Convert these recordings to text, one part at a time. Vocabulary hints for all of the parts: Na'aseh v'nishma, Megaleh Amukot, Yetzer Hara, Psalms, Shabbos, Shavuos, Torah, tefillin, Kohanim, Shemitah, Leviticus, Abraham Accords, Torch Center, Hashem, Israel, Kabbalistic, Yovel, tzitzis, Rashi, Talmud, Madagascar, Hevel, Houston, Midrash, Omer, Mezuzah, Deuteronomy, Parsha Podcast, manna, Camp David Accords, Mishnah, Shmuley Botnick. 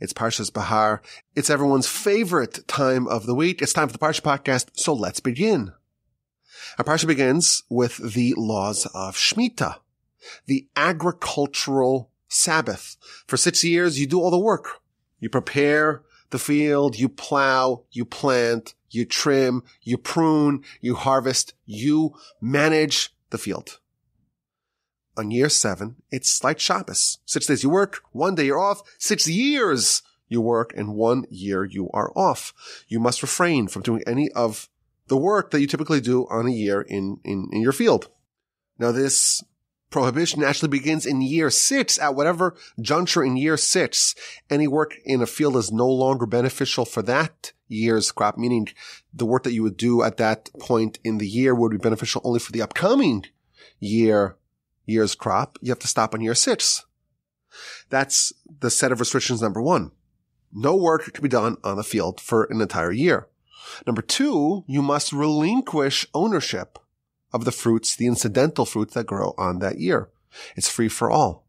It's Parsha Behar. It's everyone's favorite time of the week. It's time for the Parsha Podcast, so let's begin. Our Parsha begins with the laws of Shemitah, the agricultural Sabbath. For 6 years, you do all the work. You prepare the field, you plow, you plant, you trim, you prune, you harvest, you manage the field. On year 7, it's like Shabbos. 6 days you work, 1 day you're off. 6 years you work, and 1 year you are off. You must refrain from doing any of the work that you typically do on a year in your field. Now, this prohibition actually begins in year 6 at whatever juncture in year 6. Any work in a field is no longer beneficial for that year's crop, meaning the work that you would do at that point in the year would be beneficial only for the upcoming year's crop. You have to stop on year 6. That's the set of restrictions. Number 1, no work can be done on the field for an entire year. Number 2, you must relinquish ownership of the fruits, the incidental fruits that grow on that year. It's free for all.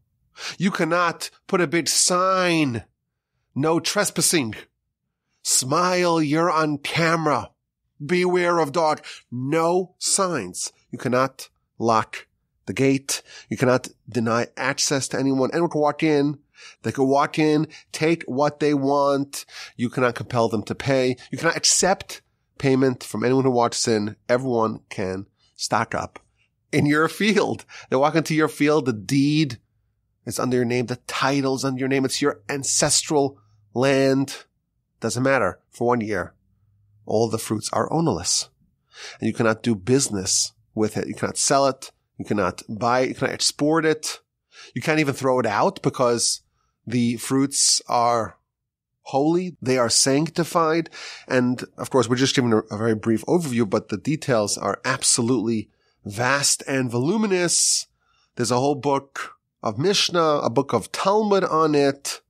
You cannot put a big sign, no trespassing. Smile, you're on camera. Beware of dog. No signs. You cannot lock the gate. You cannot deny access to anyone. Anyone can walk in. They can walk in, take what they want. You cannot compel them to pay. You cannot accept payment from anyone who walks in. Everyone can stock up in your field. They walk into your field. The deed is under your name. The title is under your name. It's your ancestral land. Doesn't matter. For 1 year, all the fruits are ownerless. And you cannot do business with it. You cannot sell it. You cannot buy it. You cannot export it. You can't even throw it out because the fruits are holy. They are sanctified. And of course, we're just giving a very brief overview, but the details are absolutely vast and voluminous. There's a whole book of Mishnah, a book of Talmud on it.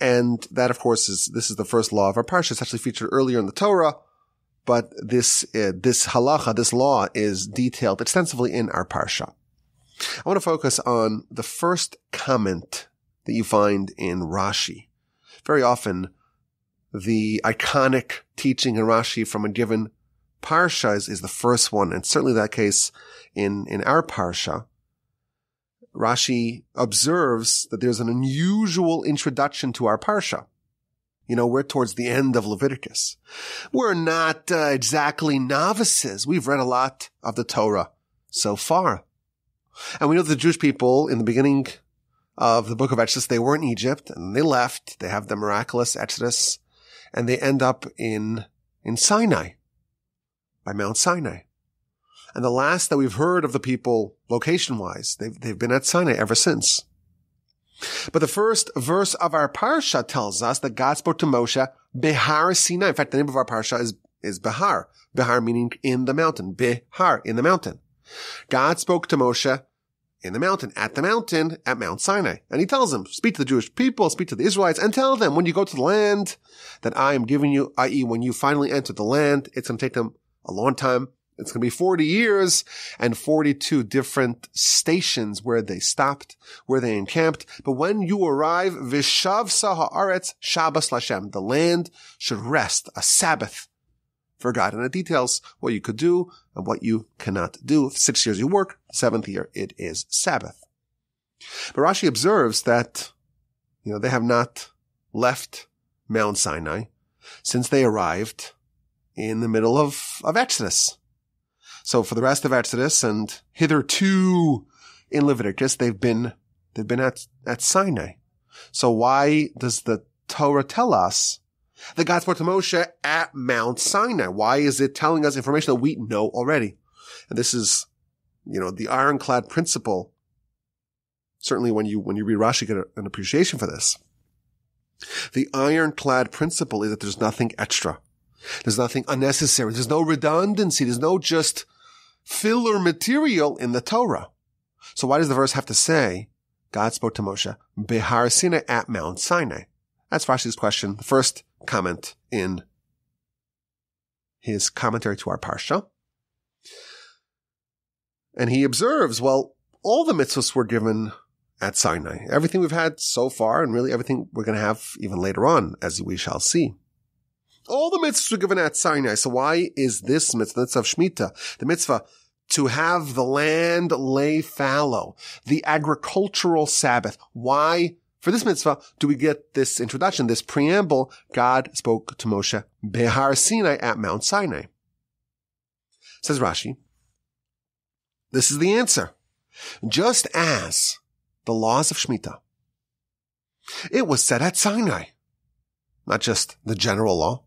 And that, of course, is the first law of our parsha. It's actually featured earlier in the Torah. But this halacha, this law, is detailed extensively in our parsha. I want to focus on the first comment that you find in Rashi. Very often, the iconic teaching in Rashi from a given parsha is the first one, and certainly that case in our parsha. Rashi observes that there's an unusual introduction to our parsha. You know, we're towards the end of Leviticus. We're not exactly novices. We've read a lot of the Torah so far. And we know the Jewish people in the beginning of the book of Exodus, they were in Egypt and they left. They have the miraculous Exodus and they end up in Sinai, by Mount Sinai. And the last that we've heard of the people location-wise, they've been at Sinai ever since. But the first verse of our parsha tells us that God spoke to Moshe, Behar Sinai. In fact, the name of our parsha is Behar. Behar meaning in the mountain. Behar, in the mountain. God spoke to Moshe in the mountain, at Mount Sinai. And he tells him, speak to the Jewish people, speak to the Israelites, and tell them when you go to the land that I am giving you, i.e. when you finally enter the land, it's going to take them a long time. It's going to be 40 years and 42 different stations where they stopped, where they encamped. But when you arrive, Vishavsa ha'aretz Shabbos Lashem, the land should rest, a Sabbath for God. And it details what you could do and what you cannot do. 6 years you work, 7th year it is Sabbath. But Rashi observes that, you know, they have not left Mount Sinai since they arrived in the middle of Exodus. So for the rest of Exodus and hitherto in Leviticus, they've been at Sinai. So why does the Torah tell us that God spoke to Moshe at Mount Sinai? Why is it telling us information that we know already? And this is, you know, the ironclad principle. Certainly when you read Rashi, you get an appreciation for this. The ironclad principle is that there's nothing extra. There's nothing unnecessary. There's no redundancy. There's no just filler material in the Torah. So why does the verse have to say, God spoke to Moshe, Behar Sinai, at Mount Sinai? That's Rashi's question, the first comment in his commentary to our parsha. And he observes, well, all the mitzvahs were given at Sinai. Everything we've had so far, and really everything we're going to have even later on, as we shall see. All the mitzvahs were given at Sinai. So why is this mitzvah of Shemitah, the mitzvah to have the land lay fallow, the agricultural Sabbath? Why, for this mitzvah, do we get this introduction, this preamble? God spoke to Moshe Behar Sinai, at Mount Sinai. Says Rashi, this is the answer. Just as the laws of Shemitah, it was set at Sinai, not just the general law,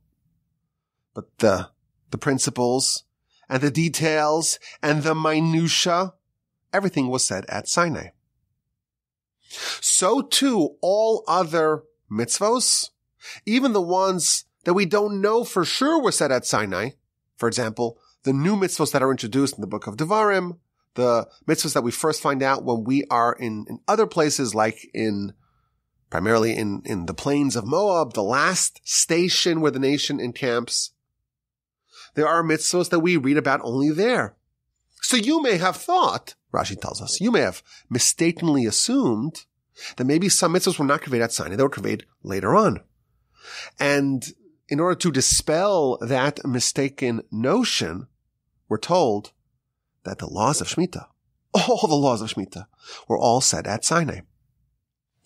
but the principles and the details and the minutia. Everything was said at Sinai. So too, all other mitzvos, even the ones that we don't know for sure were said at Sinai. For example, the new mitzvos that are introduced in the book of Devarim, the mitzvahs that we first find out when we are in other places, like primarily in the plains of Moab, the last station where the nation encamps. There are mitzvahs that we read about only there. So you may have thought, Rashi tells us, you may have mistakenly assumed that maybe some mitzvahs were not conveyed at Sinai, they were conveyed later on. And in order to dispel that mistaken notion, we're told that the laws of Shemitah, all the laws of Shemitah, were all set at Sinai.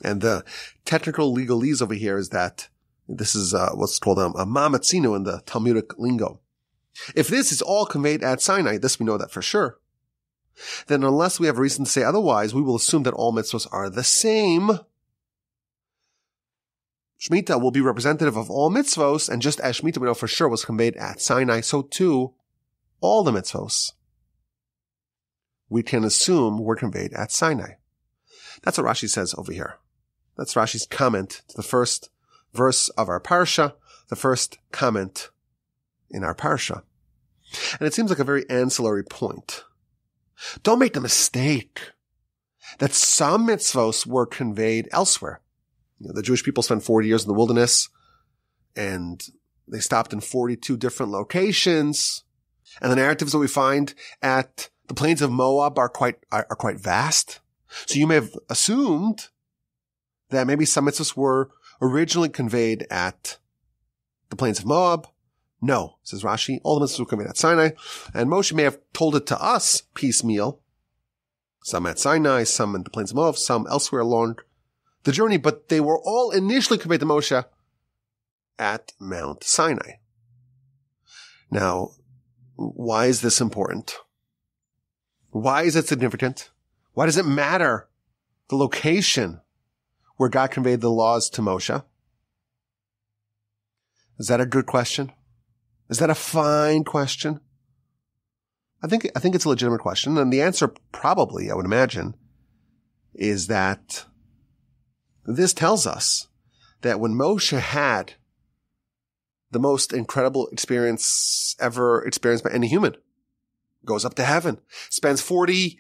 And the technical legalese over here is that this is what's called a mamatzino in the Talmudic lingo. If this is all conveyed at Sinai, this we know that for sure, then unless we have reason to say otherwise, we will assume that all mitzvahs are the same. Shemitah will be representative of all mitzvahs, and just as Shemitah we know for sure was conveyed at Sinai, so too all the mitzvahs we can assume were conveyed at Sinai. That's what Rashi says over here. That's Rashi's comment to the first verse of our Parsha, the first comment in our Parsha. And it seems like a very ancillary point. Don't make the mistake that some mitzvos were conveyed elsewhere. You know, the Jewish people spent 40 years in the wilderness, and they stopped in 42 different locations. And the narratives that we find at the plains of Moab are quite vast. So you may have assumed that maybe some mitzvahs were originally conveyed at the plains of Moab. No, says Rashi, all the mitzvahs were conveyed at Sinai, and Moshe may have told it to us piecemeal, some at Sinai, some in the plains of Moab, some elsewhere along the journey, but they were all initially conveyed to Moshe at Mount Sinai. Now, why is this important? Why is it significant? Why does it matter the location where God conveyed the laws to Moshe? Is that a good question? Is that a fine question? I think it's a legitimate question. And the answer probably, I would imagine, is that this tells us that when Moshe had the most incredible experience ever experienced by any human, goes up to heaven, spends 40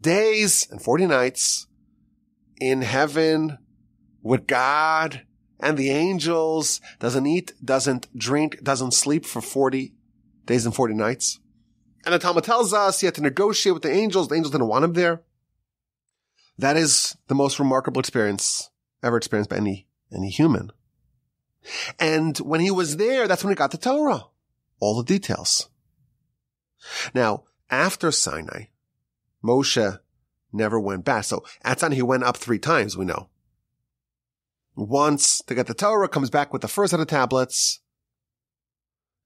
days and 40 nights in heaven with God and the angels, doesn't eat, doesn't drink, doesn't sleep for 40 days and 40 nights. And the Talmud tells us he had to negotiate with the angels didn't want him there. That is the most remarkable experience ever experienced by any human. And when he was there, that's when he got the Torah, all the details. Now, after Sinai, Moshe never went back. So at Sinai, he went up 3 times, we know. Once to get the Torah, comes back with the first set of tablets.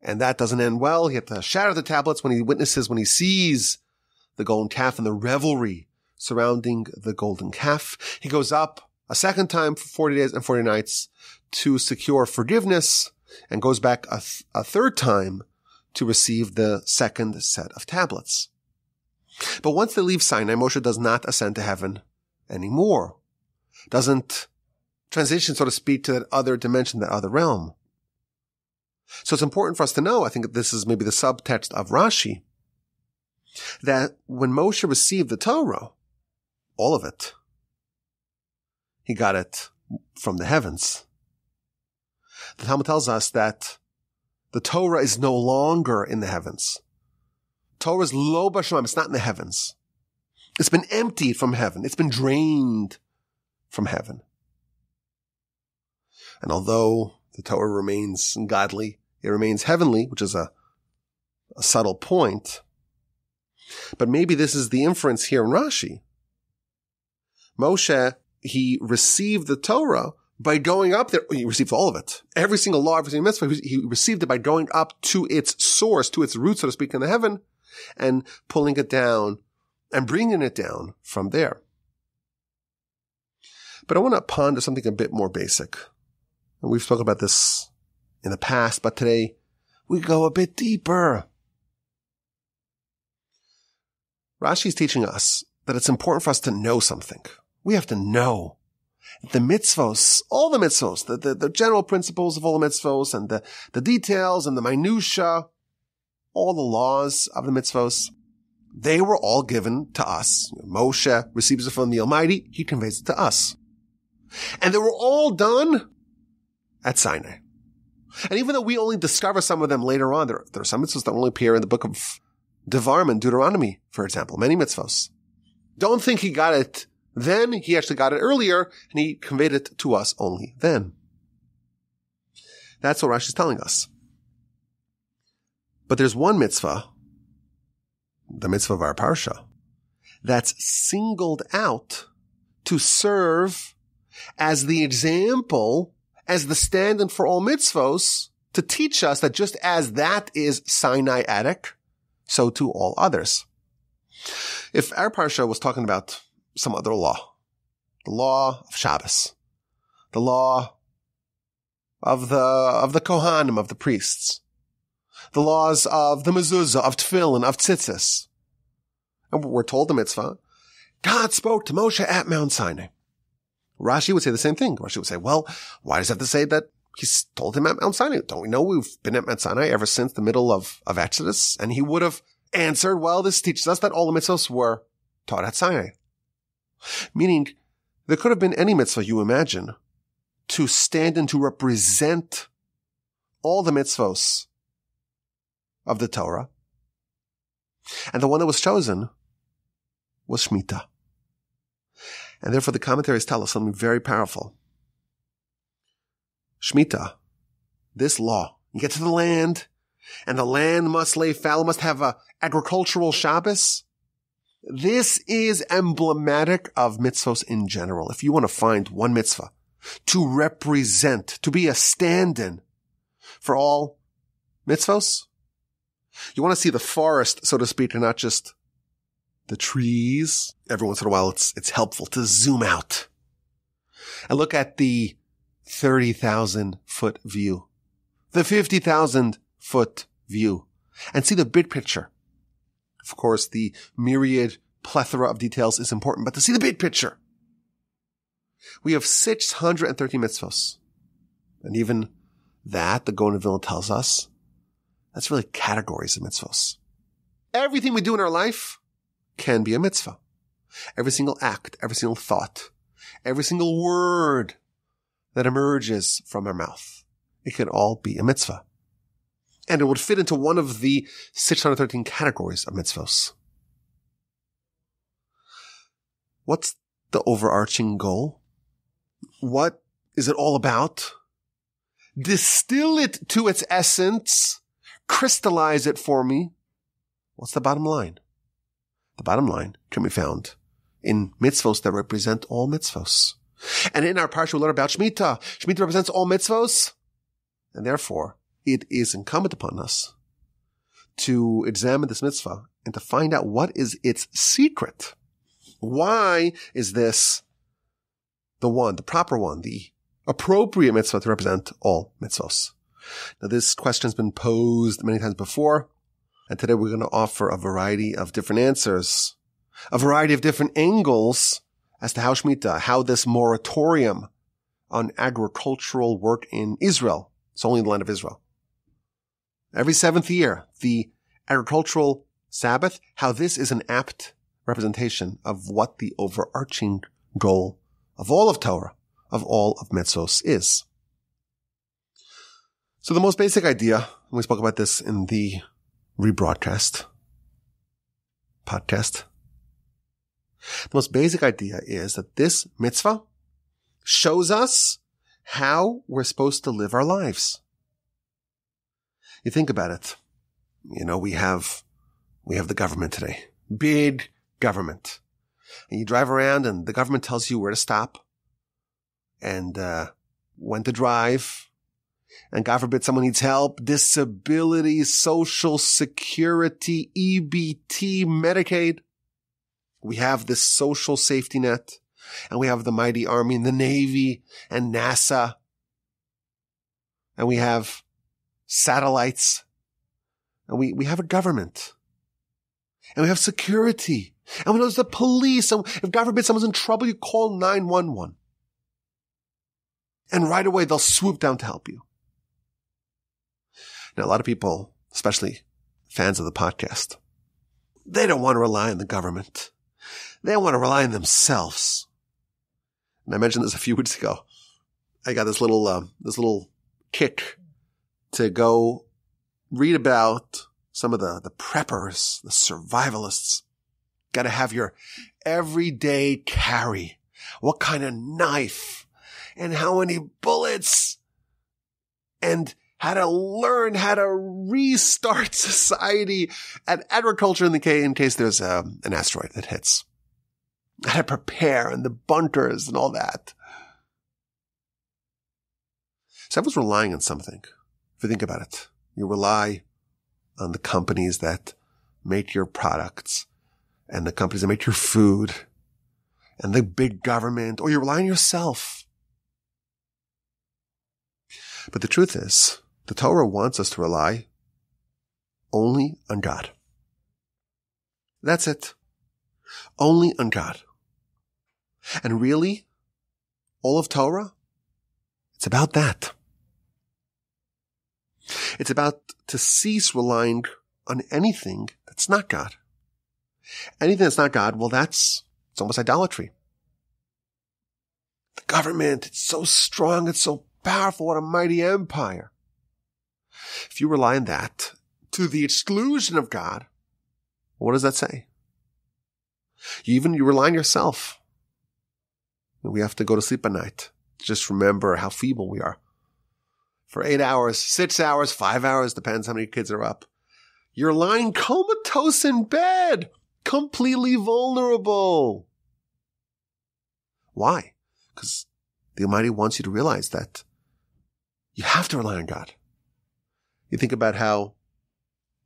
And that doesn't end well. He had to shatter the tablets when he sees the golden calf and the revelry surrounding the golden calf. He goes up a second time for 40 days and 40 nights to secure forgiveness, and goes back a third time to receive the second set of tablets. But once they leave Sinai, Moshe does not ascend to heaven anymore, doesn't transition, so to speak, to that other dimension, that other realm. So it's important for us to know, I think this is maybe the subtext of Rashi, that when Moshe received the Torah, all of it, he got it from the heavens. The Talmud tells us that the Torah is no longer in the heavens. Torah is lo b'shamayim. It's not in the heavens. It's been emptied from heaven. It's been drained from heaven. And although the Torah remains godly, it remains heavenly, which is a subtle point. But maybe this is the inference here in Rashi. Moshe, he received the Torah by going up there. He received all of it. Every single law, every single mitzvah, he received it by going up to its source, to its root, so to speak, in the heaven, and pulling it down and bringing it down from there. But I want to ponder something a bit more basic. And we've spoken about this in the past, but today we go a bit deeper. Rashi is teaching us that it's important for us to know something. We have to know the mitzvos, all the mitzvos, the general principles of all the mitzvos and the details and the minutia, all the laws of the mitzvos, they were all given to us. Moshe receives it from the Almighty. He conveys it to us. And they were all done at Sinai. And even though we only discover some of them later on, there are some mitzvahs that only appear in the book of Devarim and Deuteronomy, for example, many mitzvahs. Don't think he got it then. He actually got it earlier, and he conveyed it to us only then. That's what Rashi is telling us. But there's one mitzvah, the mitzvah of our parsha, that's singled out to serve as the example, as the stand-in for all mitzvos, to teach us that just as that is Sinaitic, so too all others. If our parsha was talking about some other law, the law of Shabbos, the law of the Kohanim, of the priests, the laws of the Mezuzah, of tefillin, of tzitzis, and we're told the mitzvah, God spoke to Moshe at Mount Sinai. Rashi would say the same thing. Rashi would say, well, why does it have to say that he's told him at Mount Sinai? Don't we know we've been at Mount Sinai ever since the middle of Exodus? And he would have answered, well, this teaches us that all the mitzvahs were taught at Sinai. Meaning, there could have been any mitzvah you imagine to stand and to represent all the mitzvahs of the Torah. And the one that was chosen was Shemitah. And therefore, the commentaries tell us something very powerful. Shemitah, this law, you get to the land, and the land must lay fallow, must have an agricultural Shabbos. This is emblematic of mitzvos in general. If you want to find one mitzvah to represent, to be a stand-in for all mitzvos, you want to see the forest, so to speak, and not just the trees. Every once in a while, it's helpful to zoom out and look at the 30,000-foot view, the 50,000-foot view, and see the big picture. Of course, the myriad plethora of details is important, but to see the big picture. We have 630 mitzvos. And even that, the Gaon of Vilna tells us, that's really categories of mitzvos. Everything we do in our life can be a mitzvah. Every single act, every single thought, every single word that emerges from our mouth, it can all be a mitzvah. And it would fit into one of the 613 categories of mitzvos. What's the overarching goal? What is it all about? Distill it to its essence. Crystallize it for me. What's the bottom line? The bottom line can be found in mitzvos that represent all mitzvos. And in our parsha, we learn about Shemitah. Shemitah represents all mitzvos. And therefore, it is incumbent upon us to examine this mitzvah and to find out what is its secret. Why is this the one, the proper one, the appropriate mitzvah to represent all mitzvos? Now, this question has been posed many times before, and today we're going to offer a variety of different answers, a variety of different angles as to how Shemitah, how this moratorium on agricultural work in Israel, it's only in the land of Israel, every seventh year, the agricultural Sabbath, how this is an apt representation of what the overarching goal of all of Torah, of all of mitzvos is. So the most basic idea, and we spoke about this in the rebroadcast podcast, the most basic idea is that this mitzvah shows us how we're supposed to live our lives. You think about it. You know, we have the government today. Big government. And you drive around and the government tells you where to stop and when to drive. And God forbid someone needs help, disability, social security, EBT, Medicaid. We have this social safety net, and we have the mighty army and the navy and NASA. And we have satellites, and we have a government, and we have security, and we know there's the police. And if God forbid someone's in trouble, you call 911. And right away, they'll swoop down to help you. Now, a lot of people, especially fans of the podcast, they don't want to rely on the government. They want to rely on themselves. And I mentioned this a few weeks ago. I got this little kick to go read about some of the preppers, the survivalists. Got to have your everyday carry. What kind of knife and how many bullets and how to learn how to restart society and agriculture in case there's an asteroid that hits. How to prepare and the bunkers and all that. So everyone's relying on something. If you think about it, you rely on the companies that make your products and the companies that make your food and the big government, or you rely on yourself. But the truth is, the Torah wants us to rely only on God. That's it. Only on God. And really, all of Torah, it's about that. It's about to cease relying on anything that's not God. Anything that's not God, well, it's almost idolatry. The government, it's so strong, it's so powerful, what a mighty empire. If you rely on that to the exclusion of God, what does that say? You rely on yourself. We have to go to sleep at night. Just remember how feeble we are. For 8 hours, 6 hours, 5 hours, depends how many kids are up. You're lying comatose in bed, completely vulnerable. Why? Because the Almighty wants you to realize that you have to rely on God. You think about how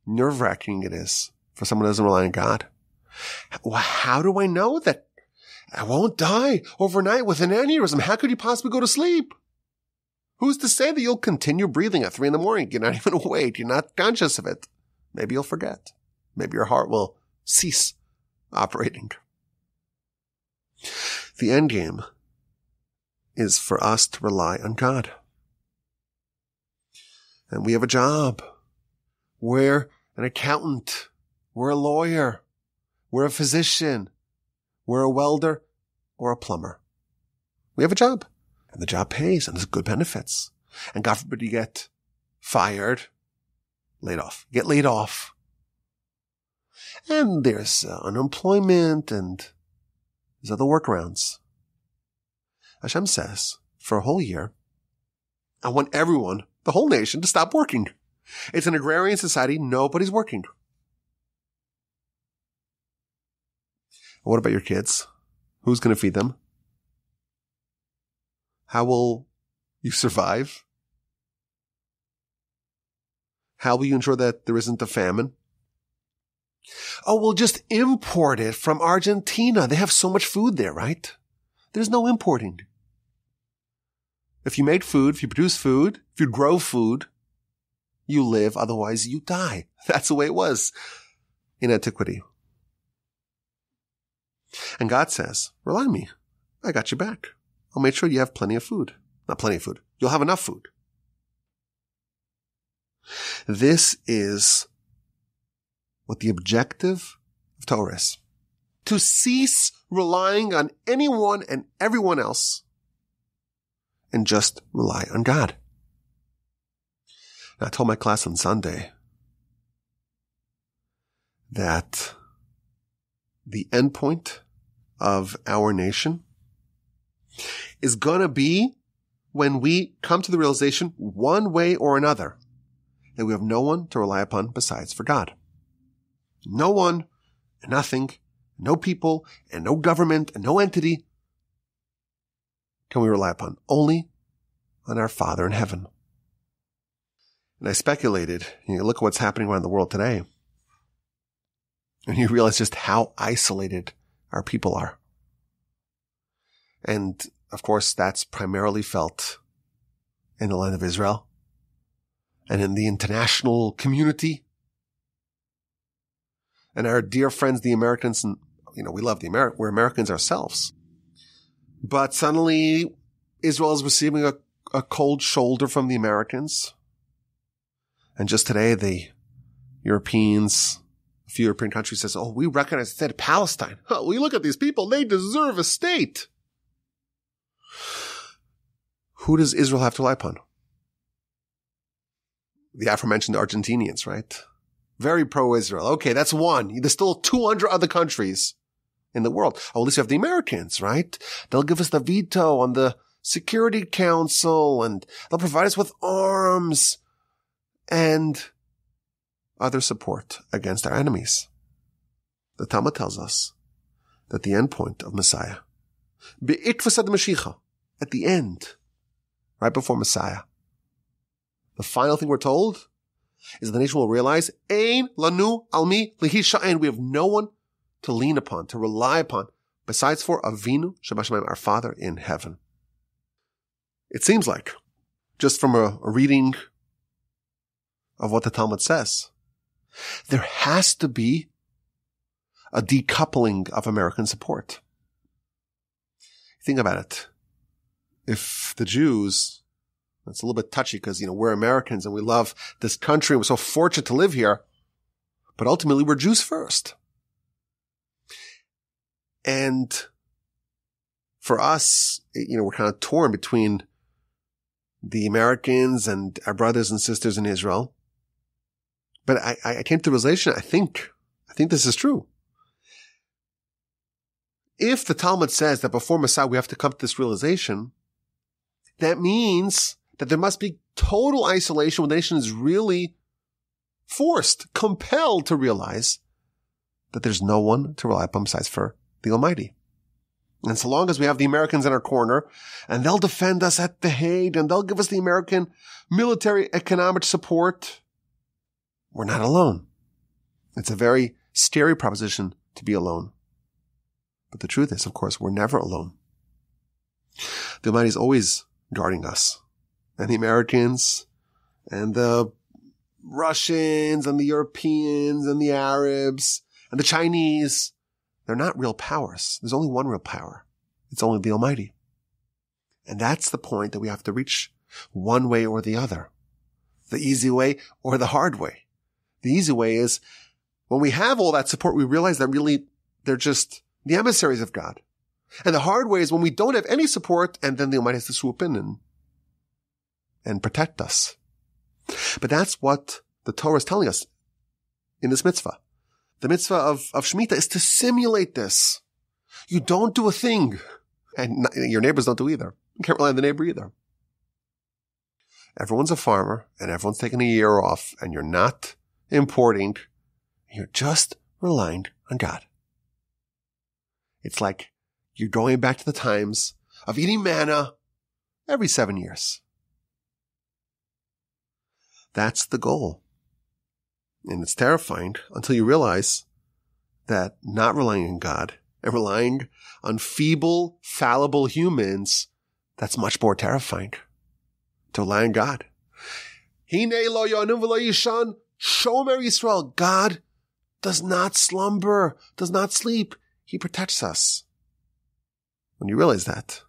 nerve-wracking it is for someone who doesn't rely on God. Well, how do I know that I won't die overnight with an aneurysm? How could you possibly go to sleep? Who's to say that you'll continue breathing at 3 a.m? You're not even awake. You're not conscious of it. Maybe you'll forget. Maybe your heart will cease operating. The end game is for us to rely on God. And we have a job. We're an accountant. We're a lawyer. We're a physician. We're a welder or a plumber. We have a job. And the job pays and there's good benefits. And God forbid you get fired, laid off. Get laid off. And there's unemployment and there's other workarounds. Hashem says, for a whole year, I want everyone, the whole nation, to stop working. It's an agrarian society. Nobody's working. What about your kids? Who's going to feed them? How will you survive? How will you ensure that there isn't a famine? Oh, we'll just import it from Argentina. They have so much food there, right? There's no importing. If you make food, if you produce food, if you grow food, you live, otherwise you die. That's the way it was in antiquity. And God says, rely on me. I got you back. I'll make sure you have plenty of food. Not plenty of food. You'll have enough food. This is what the objective of Torah is. To cease relying on anyone and everyone else and just rely on God. And I told my class on Sunday that the endpoint of our nation is going to be when we come to the realization one way or another that we have no one to rely upon besides for God. No one, and nothing, no people, and no government, and no entity can we rely upon. Only on our Father in heaven. And I speculated, you look at what's happening around the world today, and you realize just how isolated our people are. And of course, that's primarily felt in the land of Israel and in the international community. And our dear friends, the Americans, and we love we're Americans ourselves. But suddenly Israel is receiving a cold shoulder from the Americans. And just today, the Europeans, a few European countries says, we recognize the state of Palestine. Oh, we look at these people. They deserve a state. Who does Israel have to rely upon? The aforementioned Argentinians, right? Very pro-Israel. Okay, that's one. There's still 200 other countries in the world. Oh, at least you have the Americans, right? They'll give us the veto on the Security Council, and they'll provide us with arms and other support against our enemies. The Talmud tells us that the end point of Messiah, B'ikvasad Mashiach, at the end, right before Messiah, the final thing we're told is that the nation will realize, Ein lanu almi lihisha'en, we have no one to lean upon, to rely upon, besides for Avinu Shebashamayim, our Father in heaven. It seems like, just from a reading of what the Talmud says, there has to be a decoupling of American support. Think about it. If the Jews, that's a little bit touchy because, we're Americans and we love this country. We're so fortunate to live here, but ultimately we're Jews first. And for us, we're kind of torn between the Americans and our brothers and sisters in Israel. But I came to the realization, I think this is true. If the Talmud says that before Messiah we have to come to this realization, that means that there must be total isolation when the nation is really forced, compelled to realize that there's no one to rely upon besides for the Almighty. And so long as we have the Americans in our corner, and they'll defend us at The Hague, and they'll give us the American military economic support, we're not alone. It's a very scary proposition to be alone. But the truth is, of course, we're never alone. The Almighty is always guarding us. And the Americans, and the Russians, and the Europeans, and the Arabs, and the Chinese, they're not real powers. There's only one real power. It's only the Almighty. And that's the point that we have to reach one way or the other. The easy way or the hard way. The easy way is when we have all that support, we realize that really they're just the emissaries of God. And the hard way is when we don't have any support and then the Almighty has to swoop in and protect us. But that's what the Torah is telling us in this mitzvah. The mitzvah of Shemitah is to simulate this. You don't do a thing. And your neighbors don't do either. You can't rely on the neighbor either. Everyone's a farmer and everyone's taking a year off and you're not importing. You're just relying on God. It's like you're going back to the times of eating manna every 7 years. That's the goal. And it's terrifying until you realize that not relying on God and relying on feeble, fallible humans, that's much more terrifying. To rely on God. Shomer Yisrael. God does not slumber, does not sleep. He protects us. When you realize that,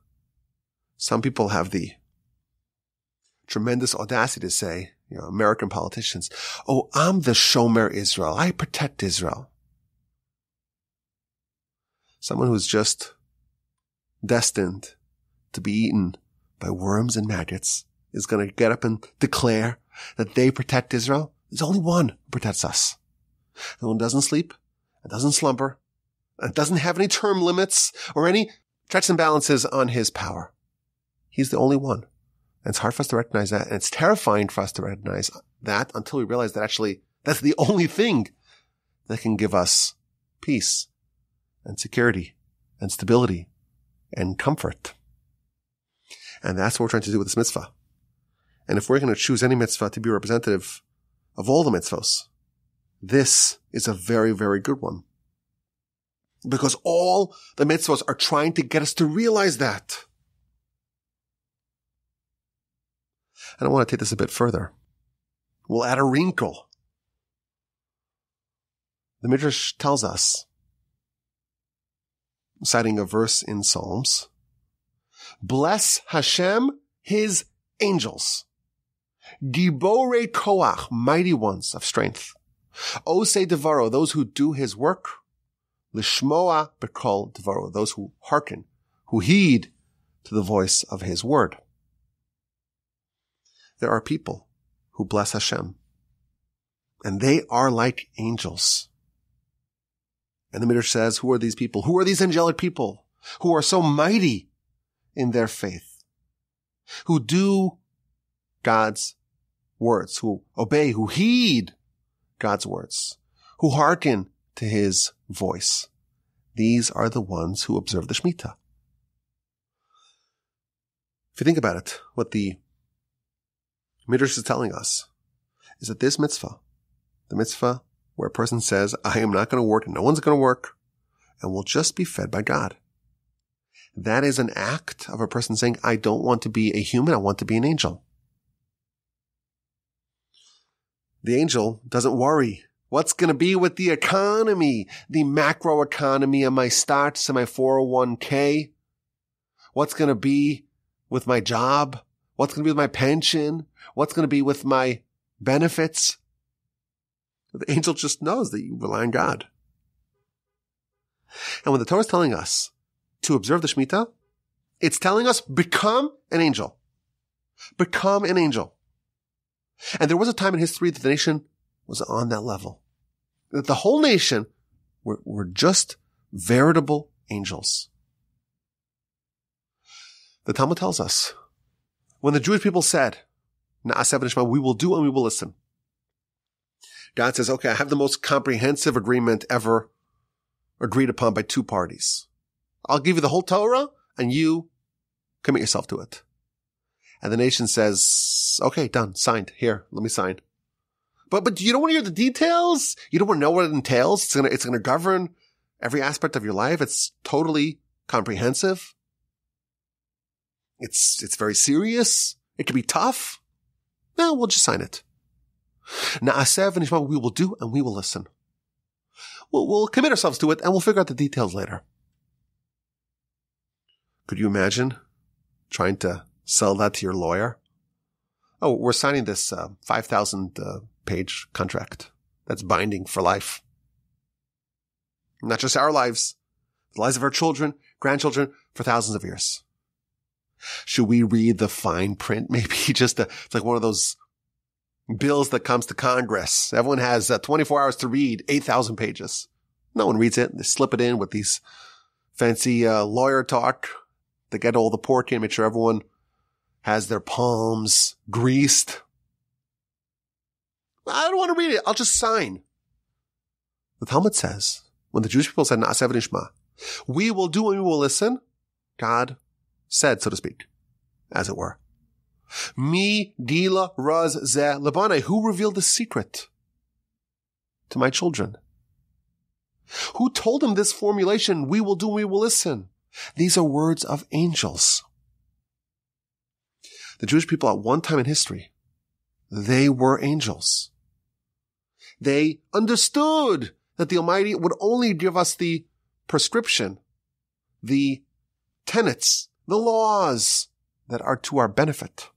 some people have the tremendous audacity to say, American politicians, I'm the Shomer Israel. I protect Israel. Someone who's just destined to be eaten by worms and maggots is going to get up and declare that they protect Israel. There's only one who protects us. The one who doesn't sleep, and doesn't slumber, and doesn't have any term limits or any checks and balances on his power. He's the only one. And it's hard for us to recognize that. And it's terrifying for us to recognize that until we realize that actually that's the only thing that can give us peace and security and stability and comfort. And that's what we're trying to do with this mitzvah. And if we're going to choose any mitzvah to be representative of all the mitzvos, this is a very, very good one. Because all the mitzvahs are trying to get us to realize that. And I want to take this a bit further. We'll add a wrinkle. The Midrash tells us, citing a verse in Psalms, bless Hashem, his angels. Giborei koach, mighty ones of strength. Osei devaro, those who do his work. Lishmoa bekol devaro, those who hearken, who heed to the voice of his word. There are people who bless Hashem, and they are like angels. And the Midrash says, who are these people? Who are these angelic people who are so mighty in their faith, who do God's words, who obey, who heed God's words, who hearken to his voice? These are the ones who observe the Shemitah. If you think about it, what the Midrash is telling us is that this mitzvah, the mitzvah where a person says, I am not going to work and no one's going to work, and we'll just be fed by God. That is an act of a person saying, I don't want to be a human, I want to be an angel. The angel doesn't worry. What's going to be with the economy, the macro economy and my stocks and my 401k? What's going to be with my job? What's going to be with my pension? What's going to be with my benefits? The angel just knows that you rely on God. And when the Torah is telling us to observe the Shemitah, it's telling us become an angel. Become an angel. And there was a time in history that the nation was on that level. That the whole nation were just veritable angels. The Talmud tells us, when the Jewish people said, Na'aseh v'nishma, we will do and we will listen, God says, okay, I have the most comprehensive agreement ever agreed upon by two parties. I'll give you the whole Torah and you commit yourself to it. And the nation says, okay, done, signed. Here, let me sign. But you don't want to hear the details. You don't want to know what it entails. It's going to govern every aspect of your life. It's totally comprehensive. It's very serious. It can be tough. No, we'll just sign it. Na'aseh v'nishma, we will do and we will listen. We'll commit ourselves to it and we'll figure out the details later. Could you imagine trying to sell that to your lawyer? Oh, we're signing this 5,000-page contract that's binding for life. Not just our lives, the lives of our children, grandchildren, for thousands of years. Should we read the fine print? Maybe it's like one of those bills that comes to Congress. Everyone has 24 hours to read 8,000 pages. No one reads it. They slip it in with these fancy lawyer talk. They get all the pork in, make sure everyone has their palms greased. I don't want to read it. I'll just sign. The Talmud says, when the Jewish people said, Na'aseh v'nishma, we will do and we will listen, God said, so to speak, as it were, Mi Gila Raz Zeh Labane, who revealed the secret to my children? Who told them this formulation, we will do and we will listen? These are words of angels. The Jewish people at one time in history, they were angels. They understood that the Almighty would only give us the prescription, the tenets, the laws that are to our benefit.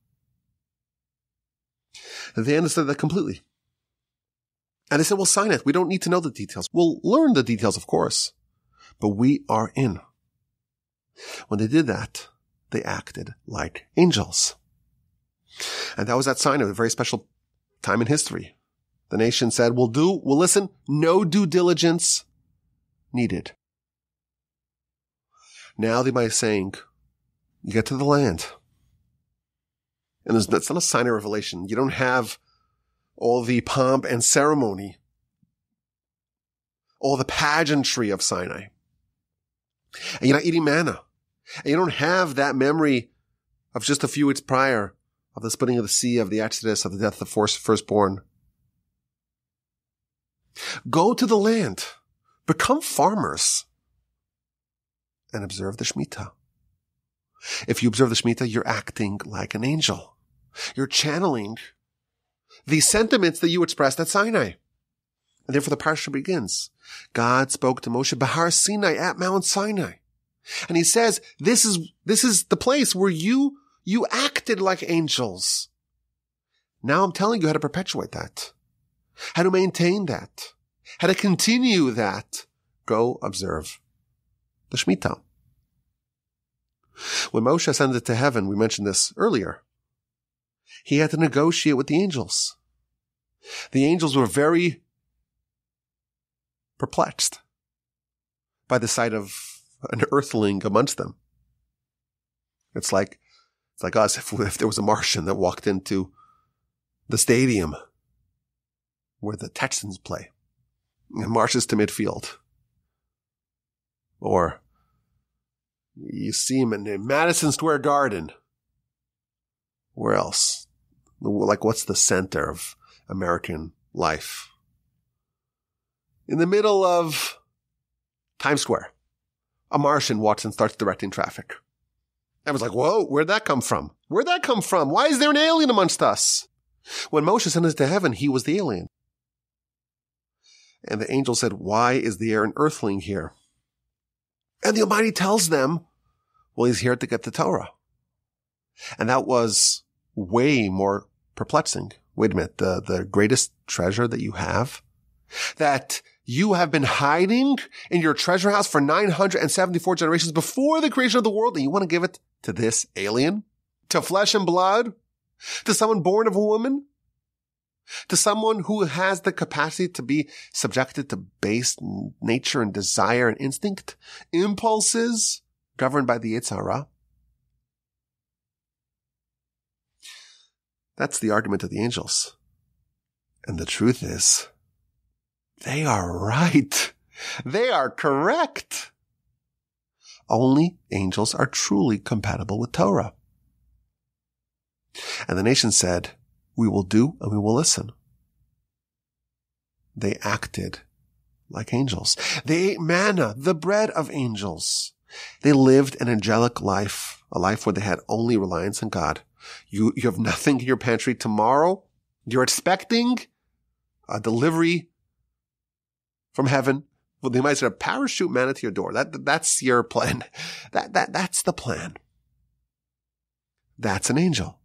They understood that completely. And they said, we'll sign it. We don't need to know the details. We'll learn the details, of course, but we are in. When they did that, they acted like angels. And that was that sign of a very special time in history. The nation said, we'll do, we'll listen, no due diligence needed. Now the Mea is saying, you get to the land. And that's not a sign of revelation. You don't have all the pomp and ceremony, all the pageantry of Sinai. And you're not eating manna. And you don't have that memory of just a few weeks prior of the splitting of the sea, of the Exodus, of the death of the firstborn. Go to the land. Become farmers. And observe the Shemitah. If you observe the Shemitah, you're acting like an angel. You're channeling the sentiments that you expressed at Sinai. And therefore the parsha begins. God spoke to Moshe Bahar Sinai at Mount Sinai. And he says, this is the place where you acted like angels. Now I'm telling you how to perpetuate that, how to maintain that, how to continue that. Go observe the Shemitah. When Moshe ascended to heaven, we mentioned this earlier, he had to negotiate with the angels. The angels were very perplexed by the sight of an earthling amongst them. It's like us, if there was a Martian that walked into the stadium where the Texans play and marches to midfield. Or you see him in Madison Square Garden. Where else? Like, what's the center of American life? In the middle of Times Square, a Martian walks and starts directing traffic. Everyone's like, whoa, where'd that come from? Where'd that come from? Why is there an alien amongst us? When Moshe sent us to heaven, he was the alien. And the angel said, why is there an earthling here? And the Almighty tells them, well, he's here to get the Torah. And that was way more perplexing. Wait a minute, the greatest treasure that you have, that you have been hiding in your treasure house for 974 generations before the creation of the world, and you want to give it to this alien? To flesh and blood? To someone born of a woman? To someone who has the capacity to be subjected to base nature and desire and instinct, impulses governed by the Yetzer Hara? That's the argument of the angels. And the truth is, they are right. They are correct. Only angels are truly compatible with Torah. And the nation said, we will do and we will listen. They acted like angels. They ate manna, the bread of angels. They lived an angelic life, a life where they had only reliance on God. You have nothing in your pantry tomorrow. You're expecting a delivery from heaven. Well, they might sort of parachute manna to your door. That's your plan. That's the plan. That's an angel.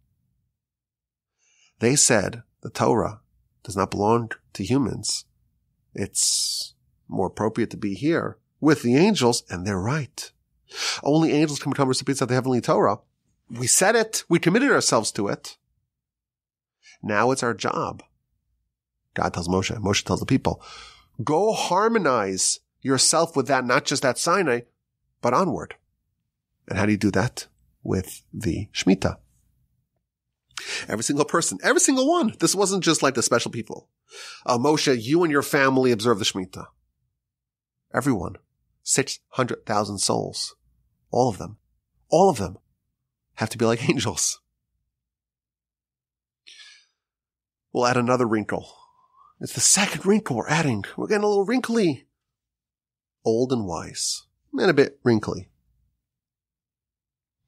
They said the Torah does not belong to humans. It's more appropriate to be here with the angels, and they're right. Only angels can become recipients of the heavenly Torah. We said it. We committed ourselves to it. Now it's our job. God tells Moshe. Moshe tells the people, go harmonize yourself with that, not just at Sinai, but onward. And how do you do that? With the Shemitah. Every single person, every single one. This wasn't just like the special people. Moshe, you and your family observe the Shemitah. Everyone, 600,000 souls, all of them have to be like angels. We'll add another wrinkle. It's the second wrinkle we're adding. We're getting a little wrinkly. Old and wise, and a bit wrinkly.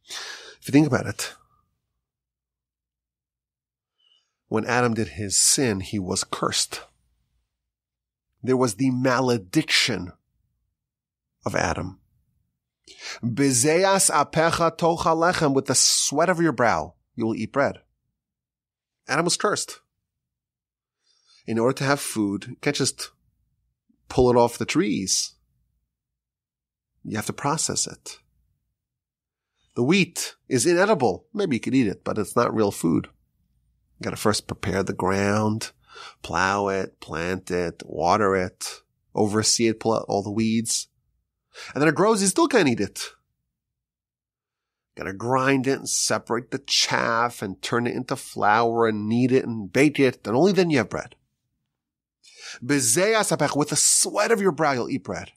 If you think about it, when Adam did his sin, he was cursed. There was the malediction of Adam. Bizeas apecha tocha lechem, with the sweat of your brow, you will eat bread. Adam was cursed. In order to have food, you can't just pull it off the trees. You have to process it. The wheat is inedible. Maybe you could eat it, but it's not real food. You gotta first prepare the ground, plow it, plant it, water it, oversee it, pull out all the weeds. And then it grows, you still can't eat it. Got to grind it and separate the chaff and turn it into flour and knead it and bake it. And only then you have bread. Bezei asapech, with the sweat of your brow, you'll eat bread.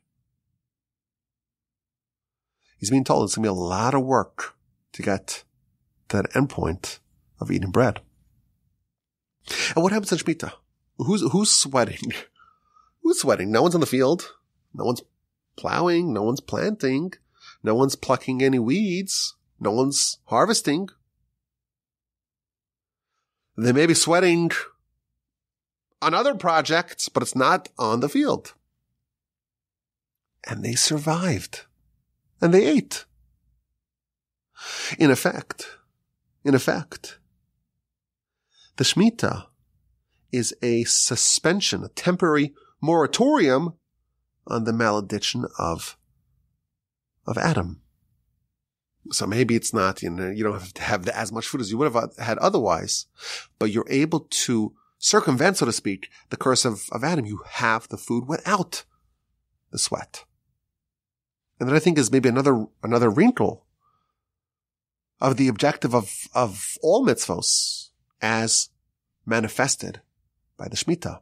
He's being told it's going to be a lot of work to get to that endpoint of eating bread. And what happens in Shemitah? Who's sweating? Who's sweating? No one's in the field. No one's plowing. No one's planting. No one's plucking any weeds. No one's harvesting. They may be sweating on other projects, but it's not on the field. And they survived. And they ate. In effect, the Shemitah is a suspension, a temporary moratorium on the malediction of Adam. So maybe it's not, you don't have to have as much food as you would have had otherwise, but you're able to circumvent, so to speak, the curse of Adam. You have the food without the sweat. And that, I think, is maybe another wrinkle of the objective of all mitzvos as manifested by the Shemitah.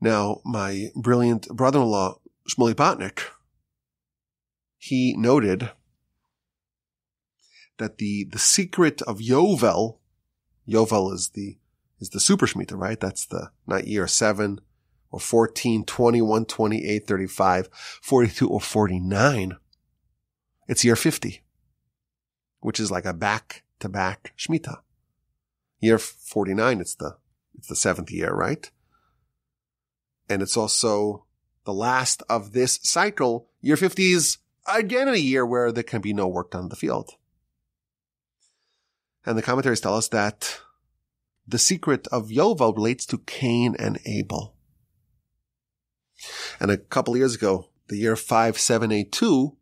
Now, my brilliant brother-in-law, Shmuley Botnick, he noted that the secret of Yovel is the super Shemitah, right? That's the not year 7 or 14, 21, 28, 35, 42, or 49. It's year 50, which is like a back-to-back Shemitah. Year 49, it's the 7th year, right? And it's also the last of this cycle. Year 50 is again a year where there can be no work done in the field. And the commentaries tell us that the secret of Yovel relates to Cain and Abel. And a couple of years ago, the year 5782,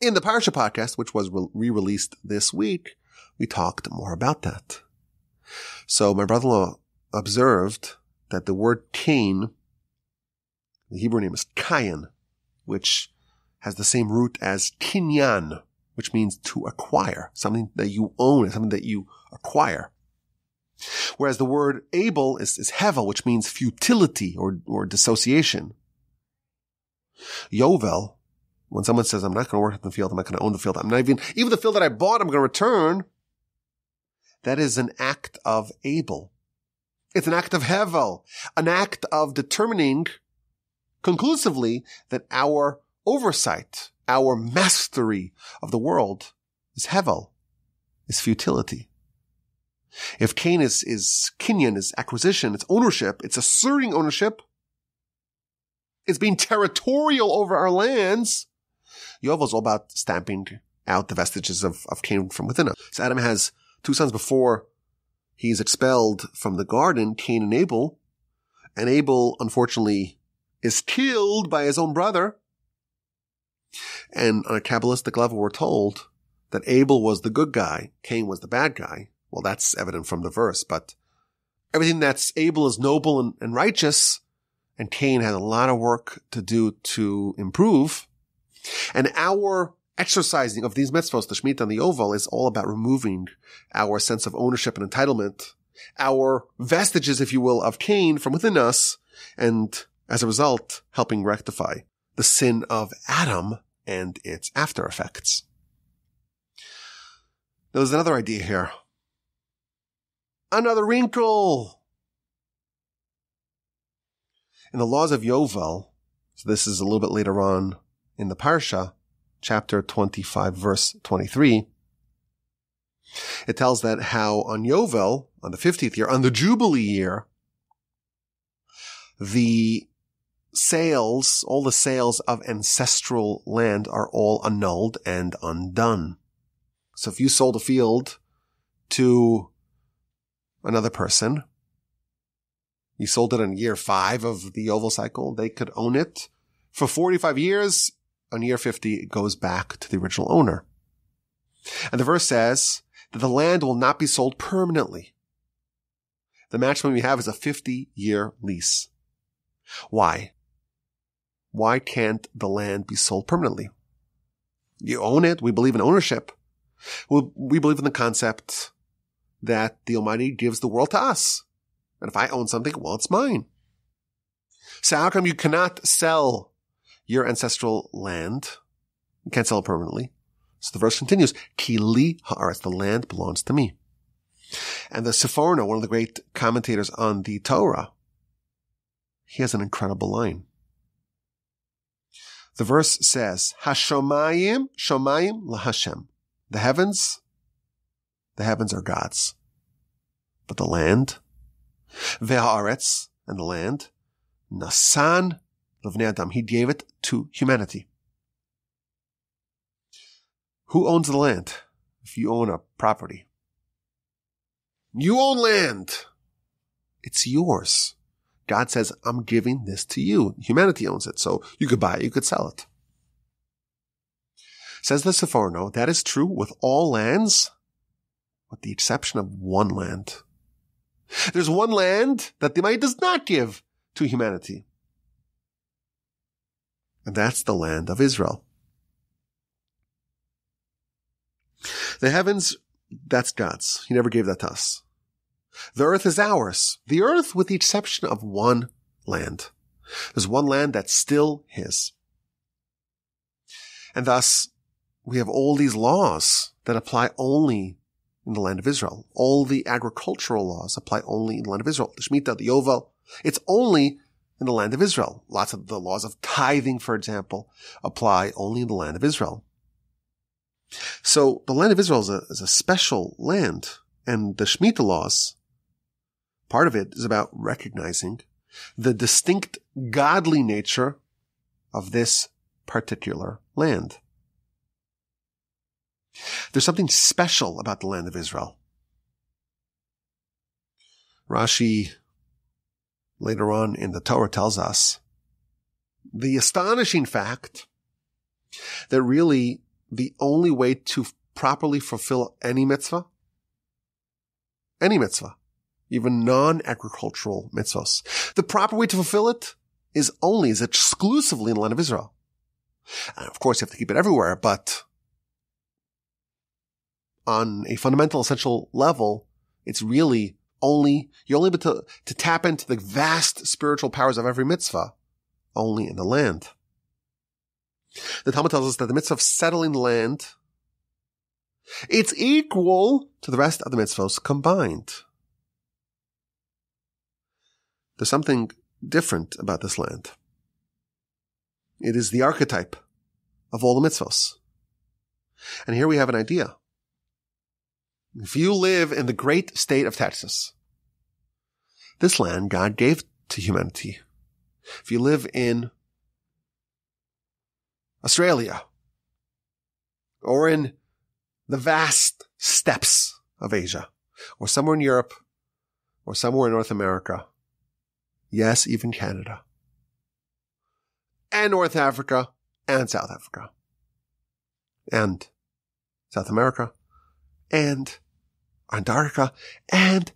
in the Parsha Podcast, which was re-released this week, we talked more about that. So my brother-in-law observed that the word Cain, the Hebrew name is Kayin, which has the same root as Kinyan, which means to acquire, something that you own, something that you acquire. Whereas the word Abel is Hevel, which means futility or dissociation. Yovel, when someone says, I'm not going to work in the field, I'm not going to own the field, I'm not even the field that I bought, I'm going to return, that is an act of Abel. It's an act of Hevel, an act of determining conclusively that our oversight, our mastery of the world is Hevel, is futility. If Cain is Kinyan, is acquisition, it's ownership, it's asserting ownership, it's being territorial over our lands, Yovel's all about stamping out the vestiges of Cain from within us. So Adam has two sons before he's expelled from the garden, Cain and Abel. And Abel, unfortunately, is killed by his own brother. And on a Kabbalistic level, we're told that Abel was the good guy, Cain was the bad guy. Well, that's evident from the verse, but everything that's Abel is noble and righteous, and Cain has a lot of work to do to improve. And our exercising of these mitzvahs, the Shemitah and the Yovel, is all about removing our sense of ownership and entitlement, our vestiges, if you will, of Cain from within us, and as a result, helping rectify the sin of Adam and its after effects. Now, there's another idea here. Another wrinkle. In the laws of Yovel, so this is a little bit later on in the Parsha, chapter 25, verse 23, it tells that how on Yovel, on the 50th year, on the Jubilee year, all the sales of ancestral land are all annulled and undone. So if you sold a field to another person, you sold it in year 5 of the Yovel cycle, they could own it for 45 years. On year 50, it goes back to the original owner. And the verse says that the land will not be sold permanently. The maximum we have is a 50-year lease. Why? Why can't the land be sold permanently? You own it. We believe in ownership. We believe in the concept that the Almighty gives the world to us. And if I own something, well, it's mine. So how come you cannot sell your ancestral land? You can't sell it permanently. So the verse continues, Ki li ha'aretz, the land belongs to me. And the Sforno, one of the great commentators on the Torah, he has an incredible line. The verse says, Hashomayim, shomayim lahashem. The heavens are God's. But the land, veha'aretz, and the land, nasan l'vnei adam, he gave it to humanity. Who owns the land? If you own a property, you own land. It's yours. God says, I'm giving this to you. Humanity owns it. So you could buy it. You could sell it. Says the Sforno, that is true with all lands, with the exception of one land. There's one land that the Almighty does not give to humanity. And that's the land of Israel. The heavens, that's God's. He never gave that to us. The earth is ours. The earth, with the exception of one land. There's one land that's still his. And thus, we have all these laws that apply only in the land of Israel. All the agricultural laws apply only in the land of Israel. The Shemitah, the Yovel, it's only in the land of Israel. Lots of the laws of tithing, for example, apply only in the land of Israel. So the land of Israel is a special land, and the Shemitah laws, part of it is about recognizing the distinct godly nature of this particular land. There's something special about the land of Israel. Rashi, later on in the Torah, tells us the astonishing fact that really the only way to properly fulfill any mitzvah, even non-agricultural mitzvahs, the proper way to fulfill it is exclusively in the land of Israel. And of course, you have to keep it everywhere, but on a fundamental, essential level, it's really you're only able to tap into the vast spiritual powers of every mitzvah only in the land. The Talmud tells us that the mitzvah of settling land, it's equal to the rest of the mitzvahs combined. There's something different about this land. It is the archetype of all the mitzvahs. And here we have an idea. If you live in the great state of Texas, this land God gave to humanity. If you live in Australia, or in the vast steppes of Asia, or somewhere in Europe, or somewhere in North America, yes, even Canada, and North Africa, and South Africa, and South America, and Antarctica, and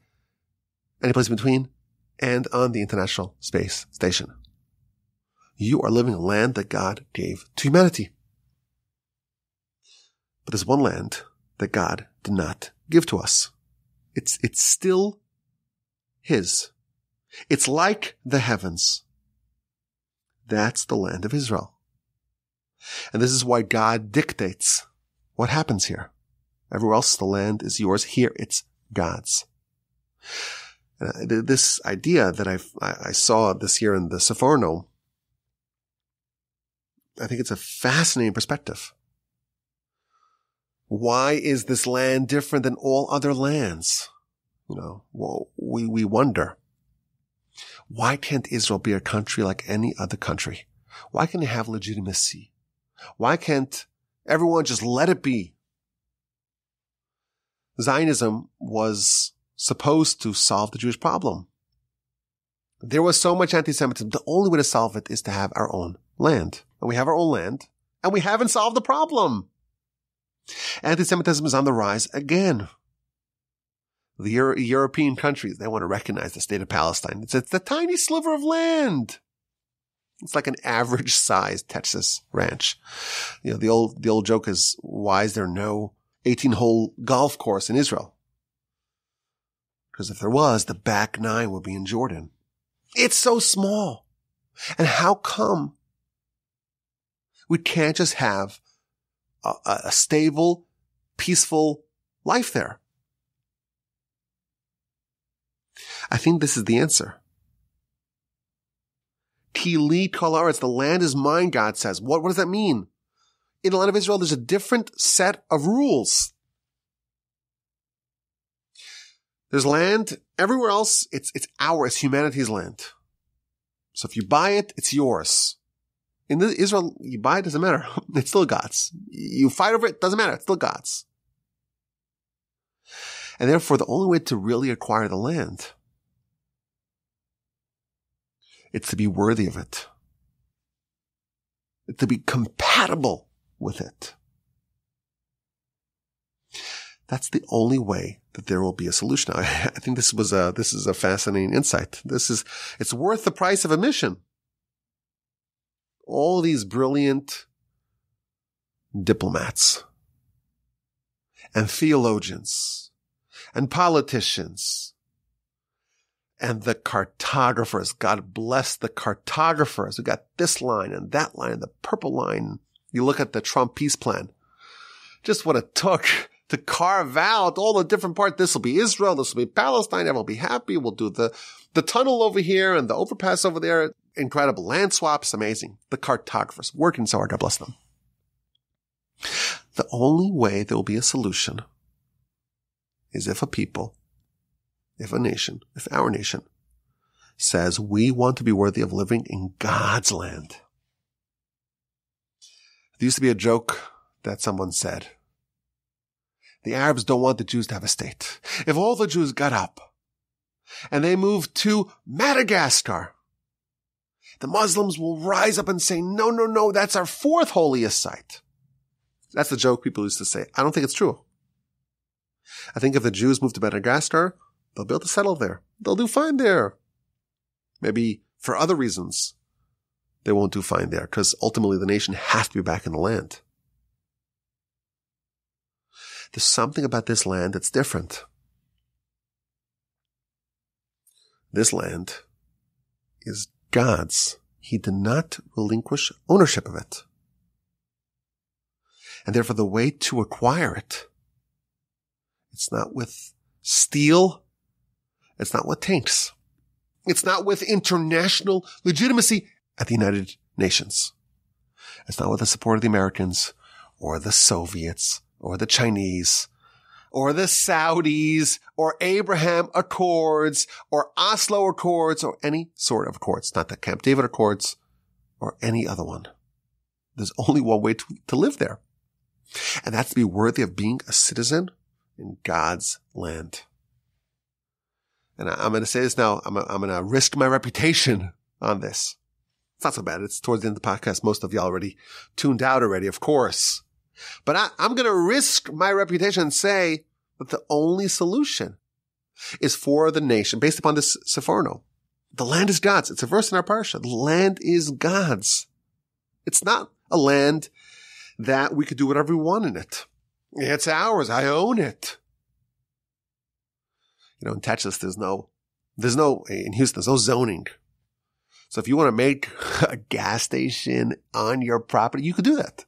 any place in between, and on the International Space Station. You are living in a land that God gave to humanity. But there's one land that God did not give to us. It's still his. It's like the heavens. That's the land of Israel. And this is why God dictates what happens here. Everywhere else, the land is yours. Here, it's God's. This idea that I saw this year in the Sforno, I think it's a fascinating perspective. Why is this land different than all other lands? We wonder. Why can't Israel be a country like any other country? Why can't it have legitimacy? Why can't everyone just let it be? Zionism was supposed to solve the Jewish problem. There was so much anti-Semitism. The only way to solve it is to have our own land. And we have our own land, and we haven't solved the problem. Anti-Semitism is on the rise again. The European countries, they want to recognize the state of Palestine. It's a tiny sliver of land. It's like an average sized Texas ranch. You know, the old joke is, why is there no 18-hole golf course in Israel? Because if there was, the back nine would be in Jordan. It's so small. And how come we can't just have a stable, peaceful life there? I think this is the answer. Kili kol haaretz, the land is mine, God says. What does that mean? In the land of Israel, there's a different set of rules. There's land everywhere else. It's ours, humanity's land. So if you buy it, it's yours. In Israel, you buy it, doesn't matter. It's still God's. You fight over it, doesn't matter. It's still God's. And therefore, the only way to really acquire the land, it's to be worthy of it. It's to be compatible with it. That's the only way that there will be a solution. I think this is a fascinating insight. It's worth the price of admission. All these brilliant diplomats and theologians and politicians and the cartographers. God bless the cartographers. We got this line and that line and the purple line. You look at the Trump peace plan. Just what it took to carve out all the different parts. This will be Israel. This will be Palestine. Everyone will be happy. We'll do the tunnel over here and the overpass over there. Incredible land swaps. Amazing. The cartographers working so hard. God bless them. The only way there will be a solution is if a people, if a nation, if our nation says we want to be worthy of living in God's land. There used to be a joke that someone said, the Arabs don't want the Jews to have a state. If all the Jews got up and they moved to Madagascar, the Muslims will rise up and say, no, no, no, that's our fourth holiest site. That's the joke people used to say. I don't think it's true. I think if the Jews moved to Madagascar, they'll be able to settle there. They'll do fine there. Maybe for other reasons, they won't do fine there because ultimately the nation has to be back in the land. There's something about this land that's different. This land is God's. He did not relinquish ownership of it. And therefore the way to acquire it, it's not with steel. It's not with tanks. It's not with international legitimacy at the United Nations. It's not with the support of the Americans or the Soviets or the Chinese or the Saudis or Abraham Accords or Oslo Accords or any sort of accords, not the Camp David Accords or any other one. There's only one way to live there. And that's to be worthy of being a citizen in God's land. And I'm going to say this now. I'm going to risk my reputation on this. It's not so bad. It's towards the end of the podcast. Most of you already tuned out already, of course. But I'm going to risk my reputation and say that the only solution is for the nation, based upon this Sforno. The land is God's. It's a verse in our parsha. The land is God's. It's not a land that we could do whatever we want in it. It's ours. I own it. You know, in Texas, in Houston, there's no zoning. So if you want to make a gas station on your property, you could do that.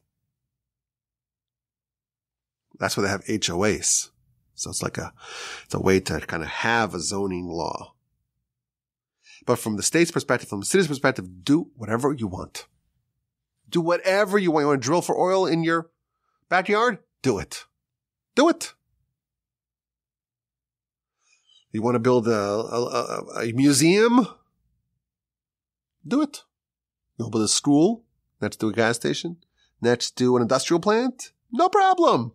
That's where they have HOAs. So it's like it's a way to kind of have a zoning law. But from the state's perspective, from the city's perspective, do whatever you want. Do whatever you want. You want to drill for oil in your backyard? Do it. Do it. You want to build a museum? Do it. You want to build a school next to a gas station, next to an industrial plant? No problem.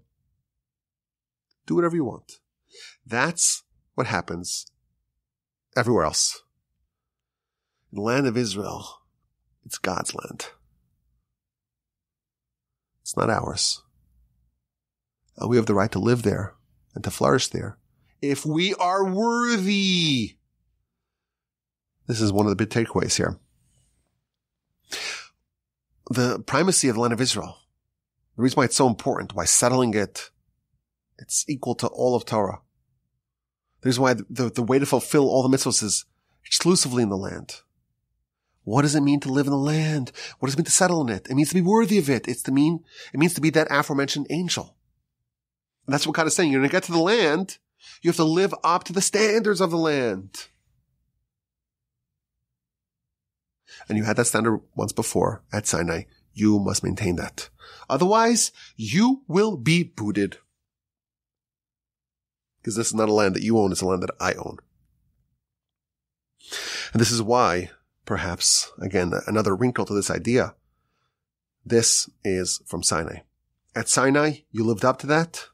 Do whatever you want. That's what happens everywhere else. In the land of Israel, it's God's land. It's not ours. And we have the right to live there and to flourish there. If we are worthy. This is one of the big takeaways here. the primacy of the land of Israel. The reason why it's so important, why settling it, it's equal to all of Torah. The reason why the way to fulfill all the mitzvahs is exclusively in the land. What does it mean to live in the land? What does it mean to settle in it? It means to be worthy of it. It means to be that aforementioned angel. And that's what God is saying. You're going to get to the land. You have to live up to the standards of the land. And you had that standard once before at Sinai. You must maintain that. Otherwise, you will be booted. Because this is not a land that you own. It's a land that I own. And this is why, perhaps, again, another wrinkle to this idea. This is from Sinai. At Sinai, you lived up to that.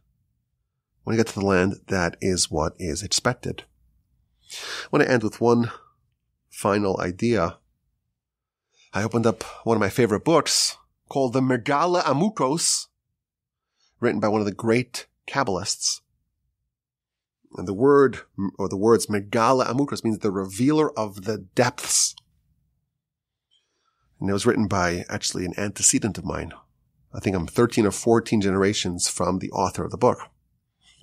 When you get to the land, that is what is expected. I want to end with one final idea. I opened up one of my favorite books called the Megaleh Amukot, written by one of the great Kabbalists. And the word, or the words Megaleh Amukot means the revealer of the depths. And it was written by actually an antecedent of mine. I think I'm 13 or 14 generations from the author of the book.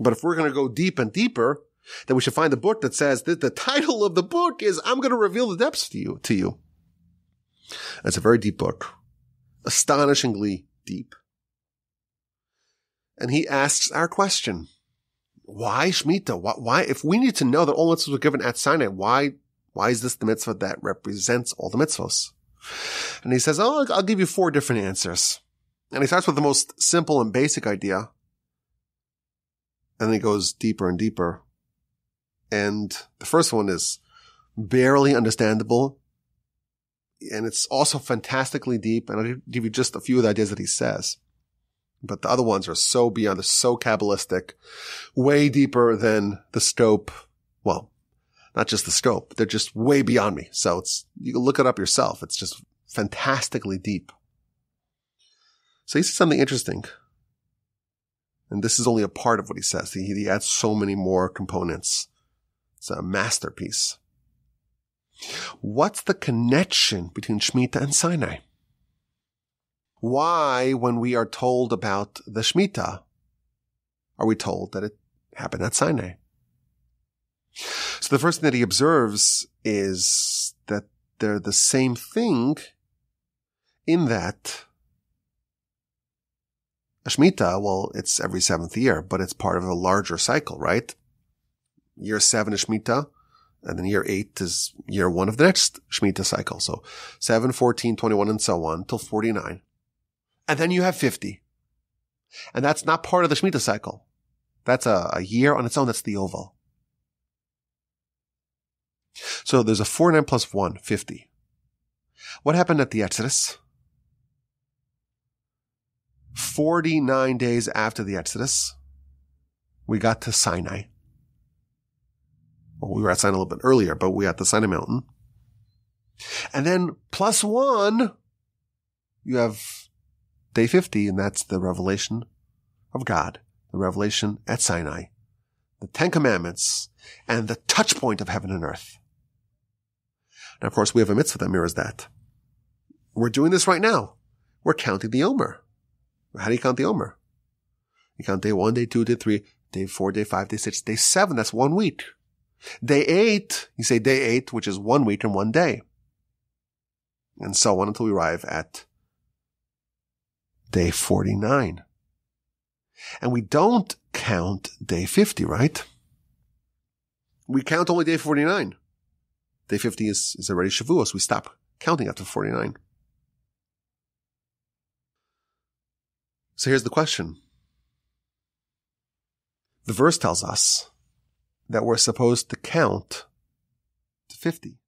But if we're going to go deep and deeper, then we should find a book that says that the title of the book is I'm going to reveal the depths to you. And it's a very deep book, astonishingly deep. And he asks our question, why Shemitah? Why, if we need to know that all mitzvahs were given at Sinai, why is this the mitzvah that represents all the mitzvahs? And he says, I'll give you four different answers. And he starts with the most simple and basic idea. And then he goes deeper and deeper. And the first one is barely understandable. And it's also fantastically deep. And I'll give you just a few of the ideas that he says. But the other ones are so beyond, they're so Kabbalistic, way deeper than the scope. Well, not just the scope. They're just way beyond me. So you can look it up yourself. It's just fantastically deep. So he says something interesting. And this is only a part of what he says. He adds so many more components. It's a masterpiece. What's the connection between Shemitah and Sinai? Why, when we are told about the Shemitah, are we told that it happened at Sinai? So the first thing that he observes is that they're the same thing in that Shemitah, well, it's every seventh year, but it's part of a larger cycle, right? Year 7 is Shemitah, and then year 8 is year 1 of the next Shemitah cycle. So 7, 14, 21, and so on, till 49. And then you have 50. And that's not part of the Shemitah cycle. That's a year on its own. That's the Yovel. So there's a 49 plus 1, 50. What happened at the Exodus? 49 days after the Exodus, we got to Sinai. Well, we were at Sinai a little bit earlier, but we got to Sinai Mountain. And then plus 1, you have day 50, and that's the revelation of God, the revelation at Sinai, the 10 commandments, and the touch point of heaven and earth. Now, of course, we have a mitzvah that mirrors that. We're doing this right now. We're counting the Omer. How do you count the Omer? You count day 1, day 2, day 3, day 4, day 5, day 6, day 7. That's 1 week. Day 8, you say day 8, which is 1 week and 1 day. And so on until we arrive at day 49. And we don't count day 50, right? We count only day 49. Day 50 is already Shavuos. We stop counting after 49. So here's the question. The verse tells us that we're supposed to count to 50.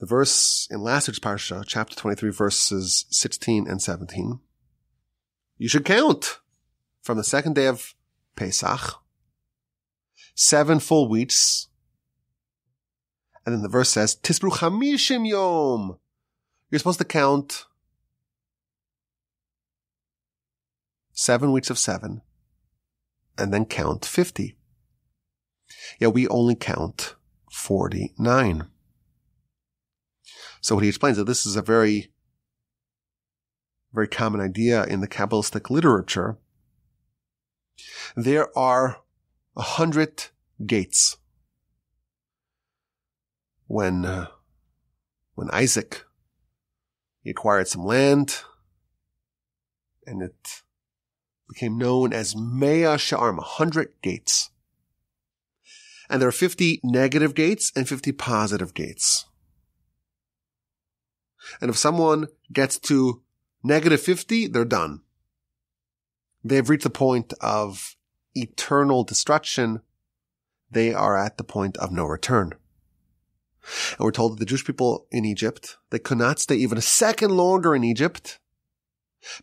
The verse in last week's Parsha, chapter 23, verses 16 and 17. You should count from the second day of Pesach, 7 full weeks. And then the verse says, Tisbru Chamishim Yom. You're supposed to count 7 weeks of 7, and then count 50. Yeah, we only count 49. So he explains that this is a very, very common idea in the Kabbalistic literature. There are 100 gates. When Isaac, he acquired some land, and it became known as Mea Shearim, 100 gates. And there are 50 negative gates and 50 positive gates. And if someone gets to negative 50, they're done. They've reached the point of eternal destruction. They are at the point of no return. And we're told that the Jewish people in Egypt, they could not stay even a second longer in Egypt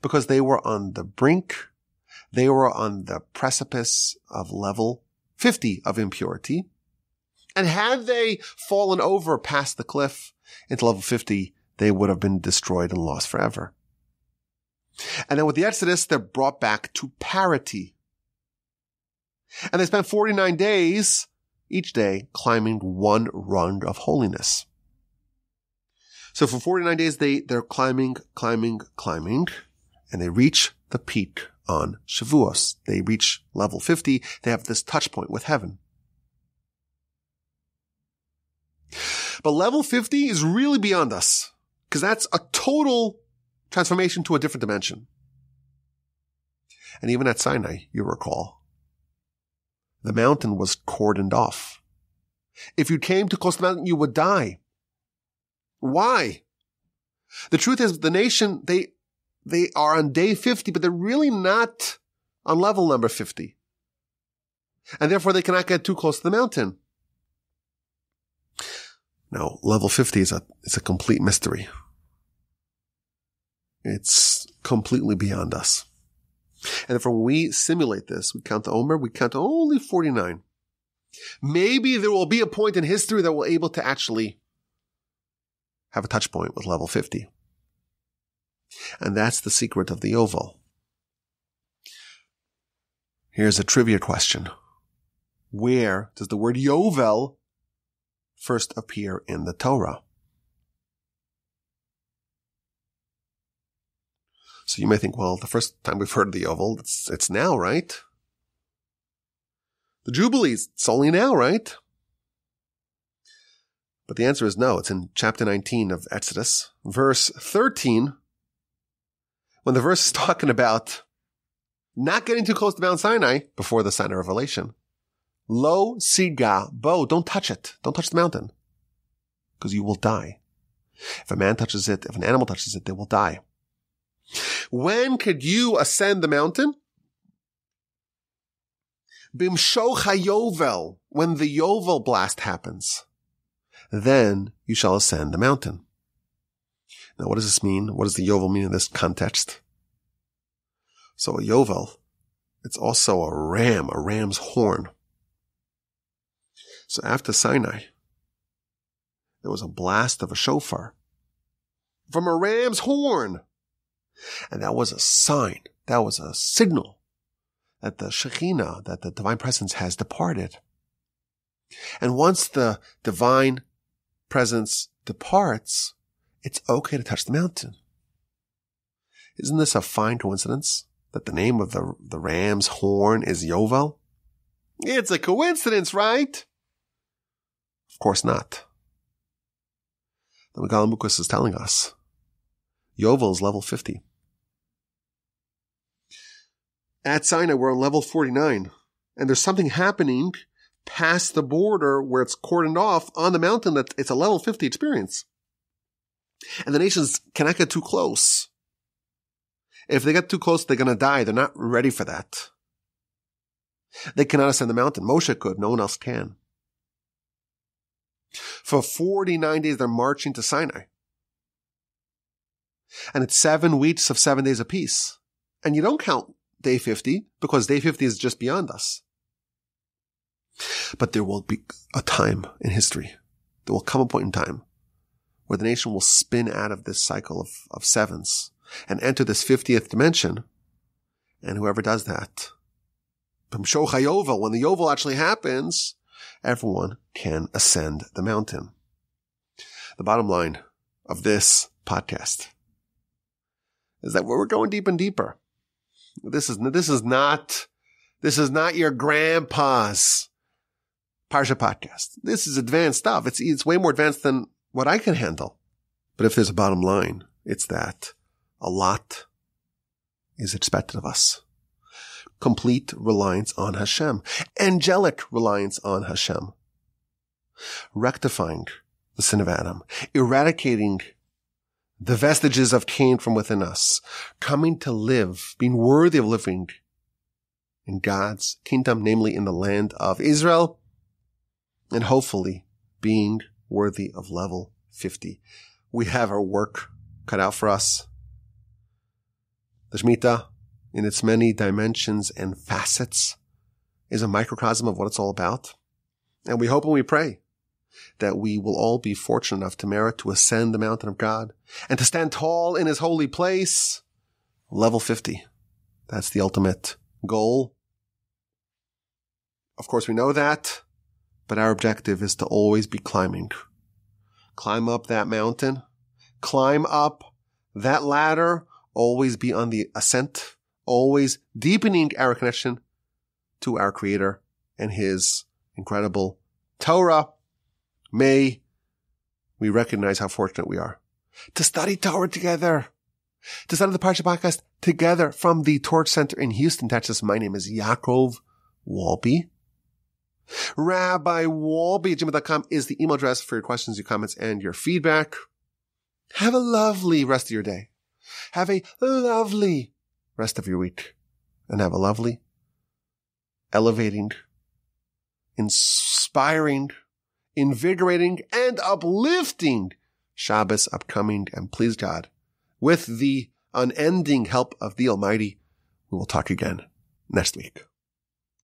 because they were on the brink. They were on the precipice of level 50 of impurity. And had they fallen over past the cliff into level 50, they would have been destroyed and lost forever. And then with the Exodus, they're brought back to parity. And they spent 49 days each day climbing one rung of holiness. So for 49 days, they're climbing, and they reach the peak on Shavuos. They reach level 50. They have this touch point with heaven. But level 50 is really beyond us, because that's a total transformation to a different dimension. And even at Sinai, you recall, the mountain was cordoned off. If you came too close to the mountain, you would die. Why? The truth is, the nation, they are on day 50, but they're really not on level number 50. And therefore, they cannot get too close to the mountain. Now, level 50 is a complete mystery. It's completely beyond us. And if we simulate this, we count to Omer, we count to only 49. Maybe there will be a point in history that we're able to actually have a touch point with level 50. And that's the secret of the Yovel. Here's a trivia question. Where does the word Yovel first appear in the Torah? So you may think, well, the first time we've heard of the Yovel, it's now, right? The Jubilees, it's only now, right? But the answer is no. It's in chapter 19 of Exodus, verse 13, when the verse is talking about not getting too close to Mount Sinai before the Sinai revelation. Lo siga bo, don't touch it. Don't touch the mountain, because you will die. If a man touches it, if an animal touches it, they will die. When could you ascend the mountain? Bimshoch haYovel, when the Yovel blast happens, then you shall ascend the mountain. Now, what does this mean? What does the Yovel mean in this context? So a Yovel, it's also a ram, a ram's horn. So after Sinai, there was a blast of a shofar from a ram's horn. And that was a sign, that was a signal that the Shekhinah, that the divine presence has departed. And once the divine presence departs, it's okay to touch the mountain. Isn't this a fine coincidence that the name of the ram's horn is Yovel? It's a coincidence, right? Of course not. The Megaleh Amukot is telling us Yovel is level 50. At Sinai, we're on level 49, and there's something happening past the border where it's cordoned off on the mountain that it's a level 50 experience. And the nations cannot get too close. If they get too close, they're going to die. They're not ready for that. They cannot ascend the mountain. Moshe could. No one else can. For 49 days, they're marching to Sinai. And it's 7 weeks of 7 days apiece. And you don't count day 50, because day 50 is just beyond us. But there will be a time in history. There will come a point in time where the nation will spin out of this cycle of sevens and enter this 50th dimension. And whoever does that, when the Yovel actually happens, everyone can ascend the mountain. The bottom line of this podcast is that we're going deep and deeper. This is not your grandpa's Parsha podcast. This is advanced stuff. It's way more advanced than what I can handle. But if there's a bottom line, it's that a lot is expected of us. Complete reliance on Hashem. Angelic reliance on Hashem. Rectifying the sin of Adam. Eradicating the vestiges of Cain from within us. Coming to live, being worthy of living in God's kingdom, namely in the land of Israel. And hopefully being worthy of level 50. We have our work cut out for us. The Shemitah, in its many dimensions and facets, is a microcosm of what it's all about. And we hope and we pray that we will all be fortunate enough to merit to ascend the mountain of God and to stand tall in his holy place, level 50. That's the ultimate goal. Of course, we know that, but our objective is to always be climbing. Climb up that mountain. Climb up that ladder. Always be on the ascent. Always deepening our connection to our Creator and His incredible Torah. May we recognize how fortunate we are to study Torah together, to study the Parsha Podcast together from the Torch Center in Houston, Texas. My name is Yaakov Wolbe. RabbiWolbe@gmail.com is the email address for your questions, your comments, and your feedback. Have a lovely rest of your day. Have a lovely rest of your week. And have a lovely, elevating, inspiring, invigorating, and uplifting Shabbos upcoming. And please God, with the unending help of the Almighty, we will talk again next week.